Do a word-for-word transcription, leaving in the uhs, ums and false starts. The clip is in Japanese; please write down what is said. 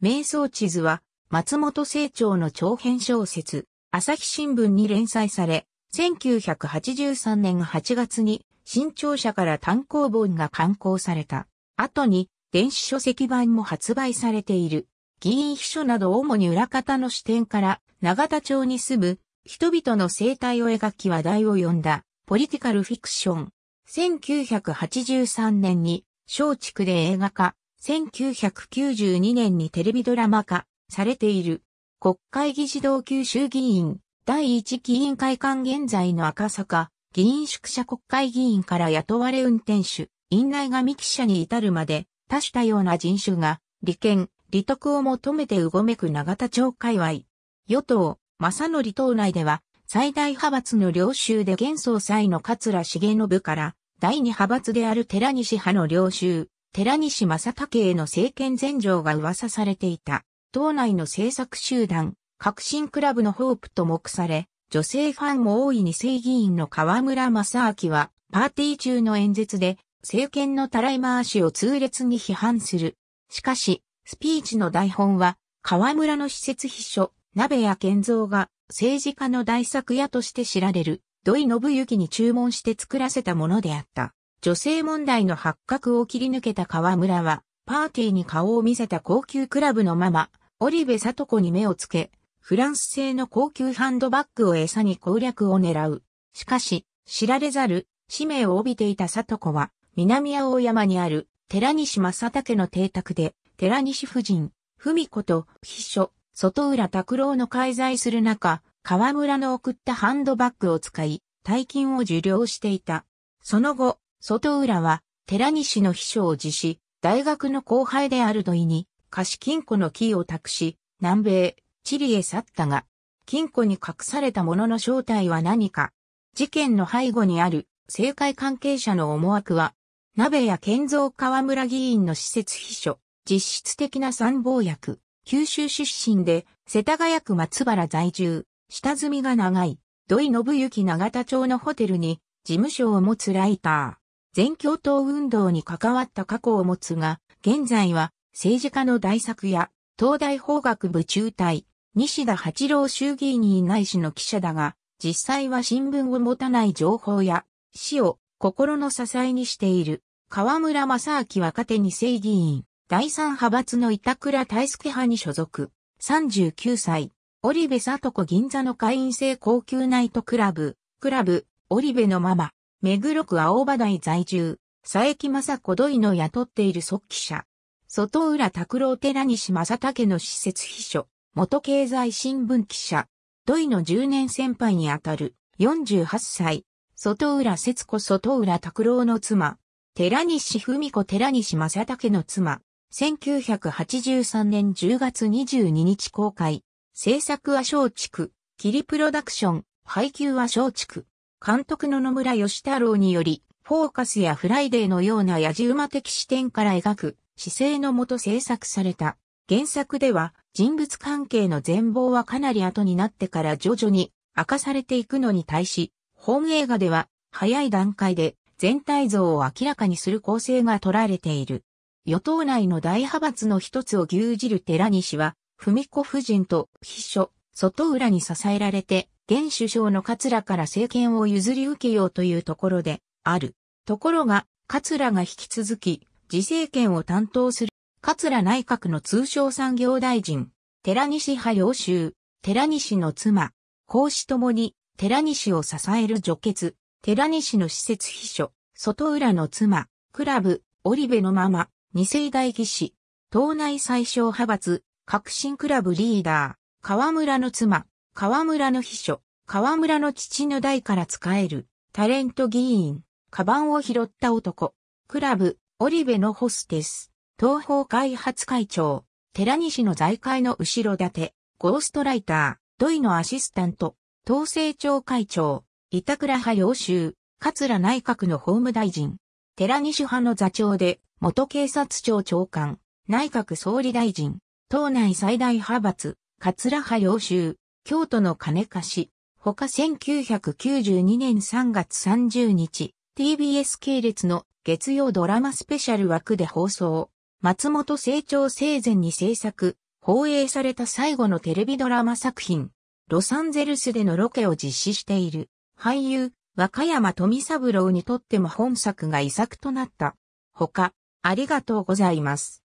迷走地図は、松本清張の長編小説、朝日新聞に連載され、せんきゅうひゃくはちじゅうさんねんはちがつに、新潮社から単行本が刊行された。後に、電子書籍版も発売されている。議員秘書など主に裏方の視点から、永田町に住む、人々の生態を描き話題を呼んだ、ポリティカルフィクション。せんきゅうひゃくはちじゅうさんねんに、松竹で映画化。せんきゅうひゃくきゅうじゅうにねんにテレビドラマ化されている。国会議事堂級衆議院だいいち議員会館現在の赤坂議員宿舎国会議員から雇われ運転手、院内紙記者に至るまで多種多様な人種が利権、利得を求めてうごめく永田町界隈。与党、正則党内では最大派閥の領袖で現総裁の桂重信から第二派閥である寺西派の領袖。寺西正武への政権禅譲が噂されていた。党内の政策集団、革新クラブのホープと目され、女性ファンも多い二世議員の河村正明は、パーティー中の演説で、政権のたらい回しを痛烈に批判する。しかし、スピーチの台本は、河村の私設秘書、鍋谷健三が、政治家の大作家として知られる、土井信之に注文して作らせたものであった。女性問題の発覚を切り抜けた河村は、パーティーに顔を見せた高級クラブのママ、織部聡子に目をつけ、フランス製の高級ハンドバッグを餌に攻略を狙う。しかし、知られざる、使命を帯びていた聡子は、南青山にある、寺西正武の邸宅で、寺西夫人、文子と秘書、外浦拓郎の介在する中、河村の送ったハンドバッグを使い、大金を受領していた。その後、外浦は、寺西の秘書を辞し、大学の後輩である土井に、貸金庫のキーを託し、南米、チリへ去ったが、金庫に隠されたものの正体は何か。事件の背後にある、政界関係者の思惑は、鍋谷健三河村議員の私設秘書、実質的な参謀役、九州出身で、世田谷区松原在住、下積みが長い、土井信之永田町のホテルに、事務所を持つライター。全共闘運動に関わった過去を持つが、現在は政治家の大作家、東大法学部中退、西田八郎衆議院院内紙の記者だが、実際は新聞を持たない情報や、死を心の支えにしている。河村正明若手二世議員、第三派閥の板倉大輔派に所属、さんじゅうきゅうさい、織部聡子銀座の会員制高級ナイトクラブ、クラブ、織部のママ。目黒区青葉台在住、佐伯正子土井の雇っている速記者。外浦拓郎寺西正武の私設秘書、元経済新聞記者。土井のじゅうねん先輩にあたる、よんじゅうはっさい。外浦節子外浦拓郎の妻。寺西文子寺西正武の妻。せんきゅうひゃくはちじゅうさんねんじゅうがつにじゅうににち公開。制作は松竹、キリプロダクション、配給は松竹。監督の野村義太郎により、フォーカスやフライデーのようなやじ馬的視点から描く姿勢のもと制作された。原作では人物関係の全貌はかなり後になってから徐々に明かされていくのに対し、本映画では早い段階で全体像を明らかにする構成が取られている。与党内の大派閥の一つを牛耳る寺西は、文子夫人と秘書、外浦に支えられて、現首相の桂から政権を譲り受けようというところである。ところが、桂が引き続き、自政権を担当する。桂内閣の通商産業大臣、寺西派領袖、寺西の妻、公私ともに、寺西を支える女傑、寺西の私設秘書、外浦の妻、クラブ、織部のママ、二世代議士、党内最小派閥、革新クラブリーダー、河村の妻、河村の秘書、河村の父の代から使える、タレント議員、カバンを拾った男、クラブ、織部のホステス、東方開発会長、寺西の財界の後ろ盾、ゴーストライター、土井のアシスタント、統制庁会長、板倉派領袖、桂内閣の法務大臣、寺西派の座長で、元警察庁長官、内閣総理大臣、党内最大派閥、桂派領袖、京都の金貸、他せんきゅうひゃくきゅうじゅうにねんさんがつさんじゅうにち、ティービーエス 系列の月曜ドラマスペシャル枠で放送、松本清張生前に制作、放映された最後のテレビドラマ作品、ロサンゼルスでのロケを実施している、俳優、若山富三郎にとっても本作が遺作となった。他、ありがとうございます。